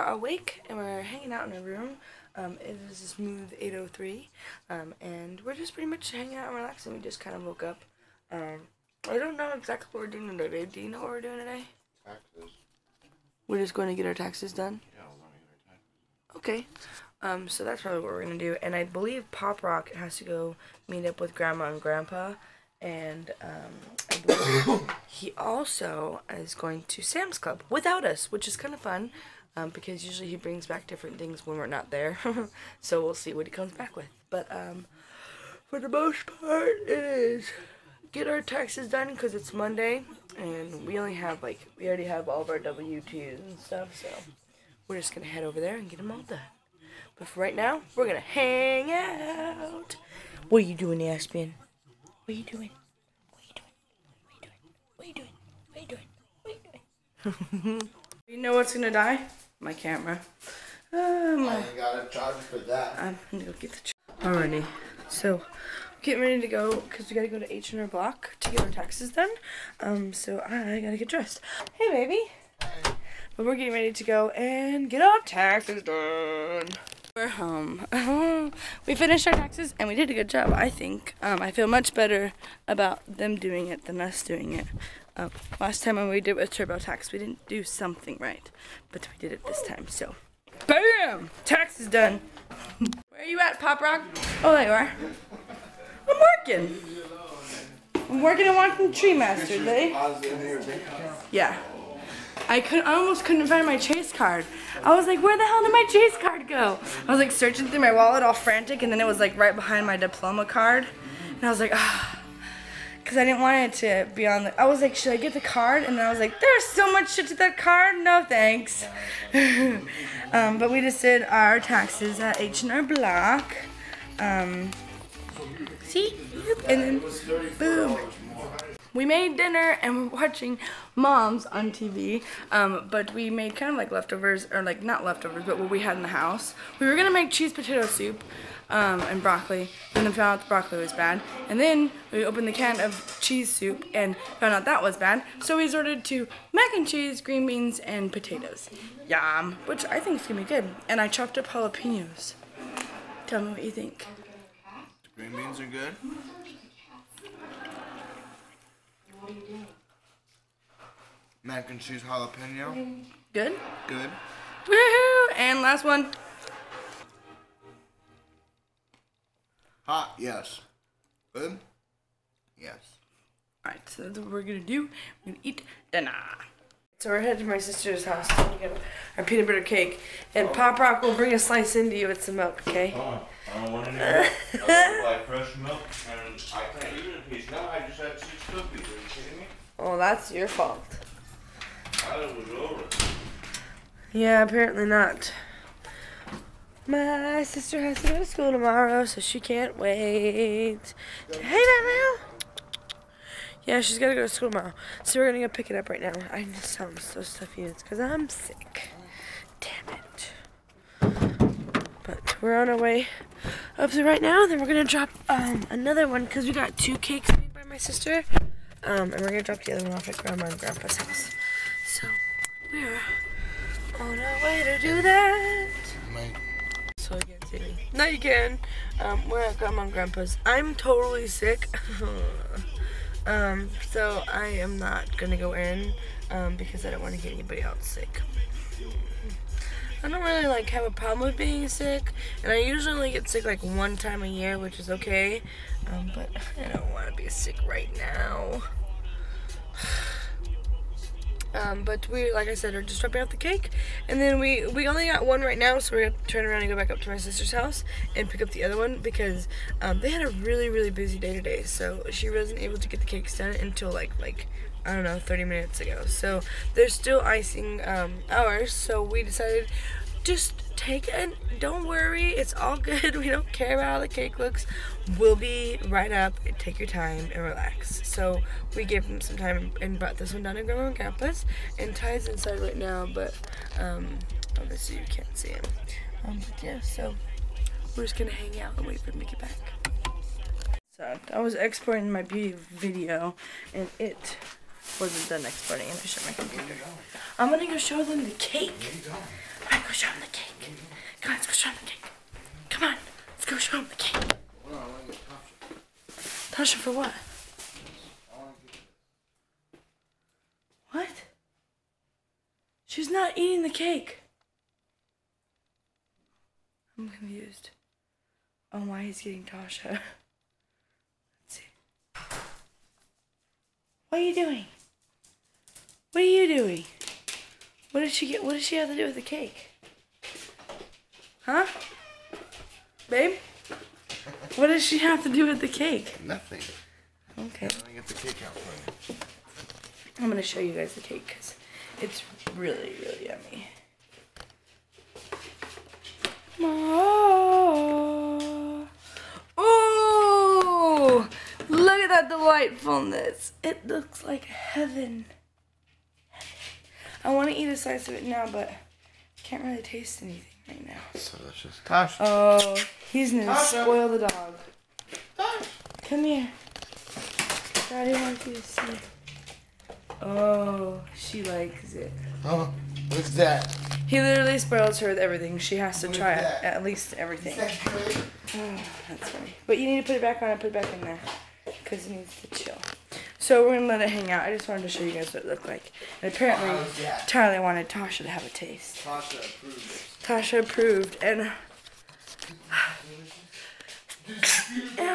are awake and we're hanging out in our room. It is a smooth 8:03, and we're just pretty much hanging out and relaxing. We just kind of woke up. I don't know exactly what we're doing today. Do you know what we're doing today? Taxes. We're just going to get our taxes done? Yeah, we're going to get our taxes. Okay. So that's probably what we're going to do. And I believe Pop Rock has to go meet up with Grandma and Grandpa. And I believe he also is going to Sam's Club without us, which is kind of fun. Because usually he brings back different things when we're not there. So we'll see what he comes back with. But for the most part, it is get our taxes done because it's Monday. And we only have, like, we already have all of our W-2s and stuff. So we're just going to head over there and get them all done. But for right now, we're going to hang out. What are you doing, Aspen? What are you doing? What are you doing? What are you doing? What are you doing? What are you doing? You know what's going to die? My camera. I ain't got a charge for that. I'm going to go get the charge. Alrighty. So, getting ready to go because we got to go to H&R Block to get our taxes done. So, I got to get dressed. Hey, baby. Hey. But we're getting ready to go and get our taxes done. We're home. We finished our taxes and we did a good job, I think. I feel much better about them doing it than us doing it. Last time when we did it with TurboTax, we didn't do something right, but we did it this time, so. Bam! Tax is done. Where are you at, Pop Rock? Oh, there you are. I'm working. I'm working and watching Tree Master, today. Yeah. I almost couldn't find my Chase card. I was like, where the hell did my Chase card go? I was like searching through my wallet all frantic, and then it was like right behind my diploma card. And I was like, ah. Because I didn't want it to be on the... I was like, should I get the card? And then I was like, there's so much shit to that card. No, thanks. But we just did our taxes at H&R Block. See? And then, boom. We made dinner, and we're watching Moms on TV, but we made kind of like leftovers, or like not leftovers, but what we had in the house. We were going to make cheese potato soup and broccoli, and then found out the broccoli was bad. And then we opened the can of cheese soup and found out that was bad, so we resorted to mac and cheese, green beans, and potatoes. Yum! Which I think is going to be good. And I chopped up jalapenos. Tell me what you think. The green beans are good. Mac and cheese jalapeno. Good? Good. Woohoo! And last one. Hot, yes. Good? Yes. Alright, so that's what we're gonna do. We're gonna eat dinner. So we're headed to my sister's house to get our peanut butter cake. And Pop Rock will bring a slice into you with some milk, okay? Oh, I don't want any milk. I buy fresh milk and I can't eat a piece now. I just had 6 cookies. Are you kidding me? Oh, that's your fault. I thought it was over. Yeah, apparently not. My sister has to go to school tomorrow, so she can't wait. Hey, Mama. Yeah, she's got to go to school tomorrow. So we're going to go pick it up right now. I just sound so stuffy because I'm sick. Damn it. But we're on our way up to right now. Then we're going to drop another one because we got 2 cakes made by my sister. And we're going to drop the other one off at Grandma and Grandpa's house. So we're on our way to do that. So I can't see me. No, you can. We're at Grandma and Grandpa's. I'm totally sick. So I am not gonna go in, because I don't want to get anybody else sick. I don't really, like, have a problem with being sick, and I usually only get sick, like, 1 time a year, which is okay, but I don't want to be sick right now. But we, like I said, are just dropping off the cake, and then we only got 1 right now, so we're going to turn around and go back up to my sister's house and pick up the other one, because they had a really, really busy day today, so she wasn't able to get the cakes done until, like I don't know, 30 minutes ago. So they're still icing ours, so we decided just take it and don't worry, it's all good. We don't care about how the cake looks. We'll be right up and take your time and relax. So we gave them some time and brought this one down to Grandma and Grandpa's, and Ty's inside right now, but obviously you can't see him. But yeah, so we're just gonna hang out and wait for him to get back. So I was exporting my beauty video and it wasn't done exporting, and I shut my computer. I'm gonna go show them the cake. go show him the cake. Come on, let's go show him the cake. Come on, let's go show him the cake. Well, I want to get Tasha. Tasha for what? What? She's not eating the cake. I'm confused on why he's getting Tasha. Let's see. What are you doing? What are you doing? What did she get? What does she have to do with the cake? Huh? Babe? What does she have to do with the cake? Nothing. Okay. I'm gonna get the cake out for you. I'm gonna show you guys the cake because it's really, really yummy. Oh. Oh! Look at that delightfulness. It looks like heaven. I want to eat a slice of it now, but I can't really taste anything right now. It's delicious. Tasha. Oh, he's going to spoil the dog. Tasha. Come here. Daddy wants you to see. Oh, she likes it. Oh, what's that? He literally spoils her with everything. She has to try at least everything. Oh, that's funny. But you need to put it back on and put it back in there because it needs to chill. So we're going to let it hang out. I just wanted to show you guys what it looked like. And apparently, Tyler wanted Tasha to have a taste. Tasha approved it. Tasha approved. And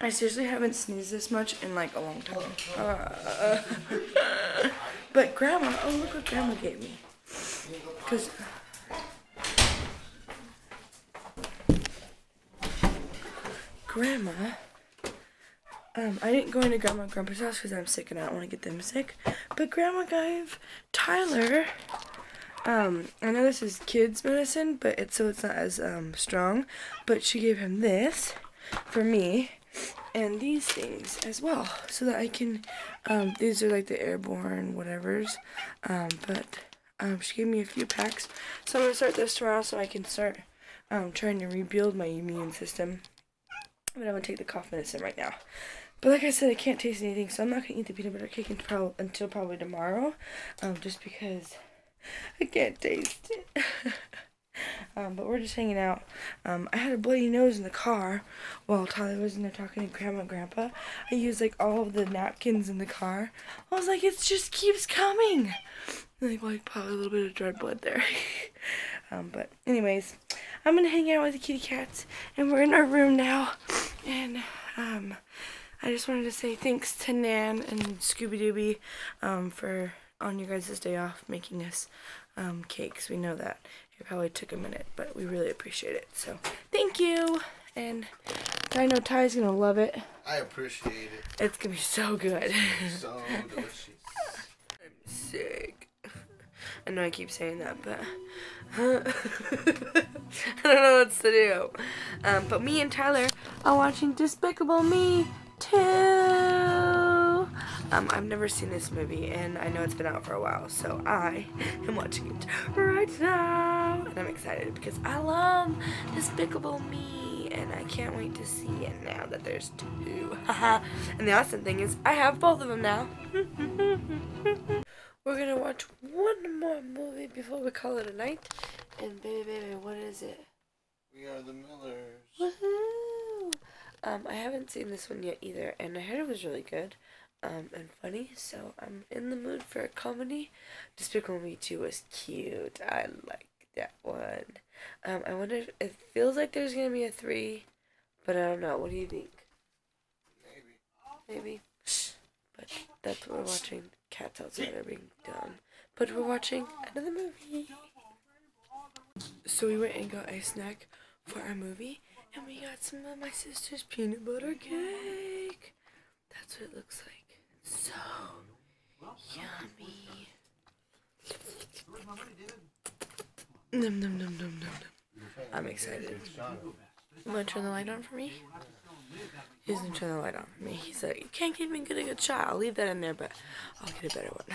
I seriously haven't sneezed this much in like a long time. But Grandma, oh look what Grandma gave me. Because... Grandma... I didn't go into Grandma and Grandpa's house because I'm sick and I don't want to get them sick. But Grandma gave Tyler, I know this is kids' medicine, but it's not as strong. But she gave him this for me and these things as well. So that I can, these are like the airborne whatevers. She gave me a few packs. So I'm going to start this tomorrow so I can start trying to rebuild my immune system. But I'm going to take the cough medicine right now. But like I said, I can't taste anything, so I'm not going to eat the peanut butter cake until probably tomorrow, just because I can't taste it. But we're just hanging out. I had a bloody nose in the car while Tyler was in there talking to Grandma and Grandpa. I used, like, all of the napkins in the car. I was like, it just keeps coming. Like probably a little bit of dried blood there. But anyways, I'm going to hang out with the kitty cats, and we're in our room now. And I just wanted to say thanks to Nan and Scooby-Dooby for, on your guys' day off, making us cakes. We know that. It probably took a minute, but we really appreciate it. So thank you. And I know Ty's going to love it. I appreciate it. It's going to be so good. It's gonna be so delicious. I'm sick. I know I keep saying that, but I don't know what to do. But me and Tyler are watching Despicable Me 2. I've never seen this movie, and I know it's been out for a while, so I am watching it right now. And I'm excited because I love Despicable Me, and I can't wait to see it now that there's two. And the awesome thing is I have both of them now. We're going to watch one more movie before we call it a night. And baby, what is it? We Are the Millers. Woohoo! I haven't seen this one yet either. And I heard it was really good and funny. So I'm in the mood for a comedy. Despicable Me 2 was cute. I like that one. I wonder if it feels like there's going to be a 3. But I don't know. What do you think? Maybe. But that's what we're watching. Cats outside are being dumb. But we're watching another movie. So we went and got a snack for our movie. And we got some of my sister's peanut butter cake. That's what it looks like. So yummy. Nom nom nom nom nom nom. I'm excited. You want to turn the light on for me? He's going to turn the light on for me. He's like, you can't keep me getting a shot. I'll leave that in there, but I'll get a better one.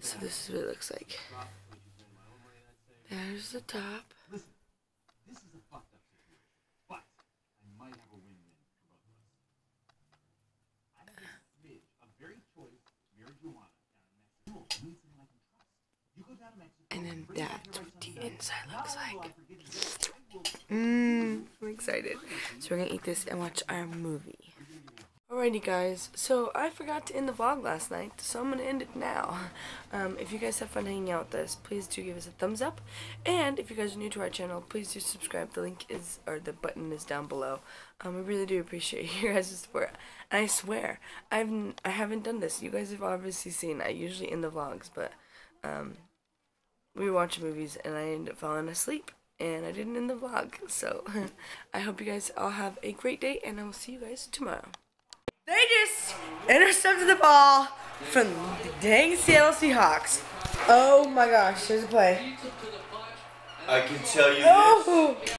So this is what it looks like. There's the top. And then that's what the inside looks like. I'm excited. So we're gonna eat this and watch our movie. Alrighty guys, so I forgot to end the vlog last night, so I'm gonna end it now. If you guys have fun hanging out with us, please do give us a thumbs up. And if you guys are new to our channel, please do subscribe. The link is, or the button is down below. I really do appreciate your guys' support. And I swear, I haven't done this. You guys have obviously seen, I usually end the vlogs, but we watch movies and I end up falling asleep. And I didn't end the vlog, so I hope you guys all have a great day, and I will see you guys tomorrow. They just intercepted the ball from the dang Seattle Seahawks. Oh my gosh, here's a play. I can tell you this.